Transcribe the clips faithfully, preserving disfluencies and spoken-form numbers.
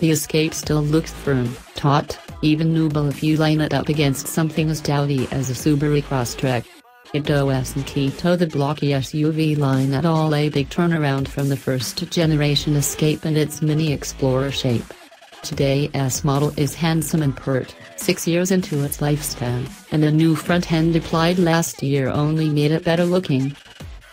The Escape still looks firm, taut, even nubile if you line it up against something as dowdy as a Subaru Crosstrek. It doesn't toe the blocky S U V line at all, a big turnaround from the first-generation Escape and its Mini Explorer shape. Today's model is handsome and pert, six years into its lifespan, and the new front end applied last year only made it better looking.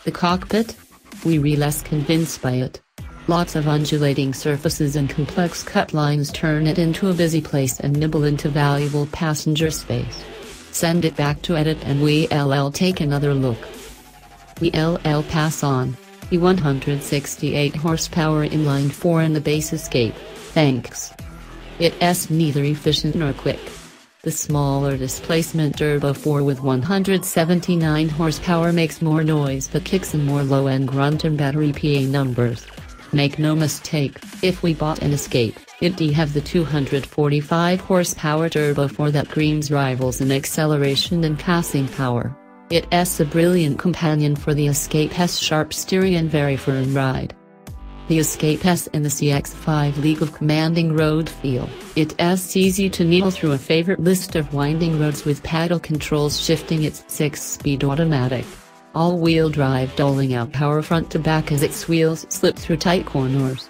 The cockpit? We were less convinced by it. Lots of undulating surfaces and complex cut lines turn it into a busy place and nibble into valuable passenger space. Send it back to edit and we'll take another look. We'll pass on the one hundred sixty-eight horsepower inline four in the base Escape, thanks. It's neither efficient nor quick. The smaller displacement turbo four with one hundred seventy-nine horsepower makes more noise but kicks in more low-end grunt and battery P A numbers. Make no mistake, if we bought an Escape, it'd have the two hundred forty-five horsepower turbo four that creams rivals in acceleration and passing power. It's a brilliant companion for the Escape's sharp steering and very firm ride. The Escape's in the C X five league of commanding road feel. It's easy to needle through a favorite list of winding roads with paddle controls shifting its six-speed automatic. All-wheel drive doling out power front to back as its wheels slip through tight corners.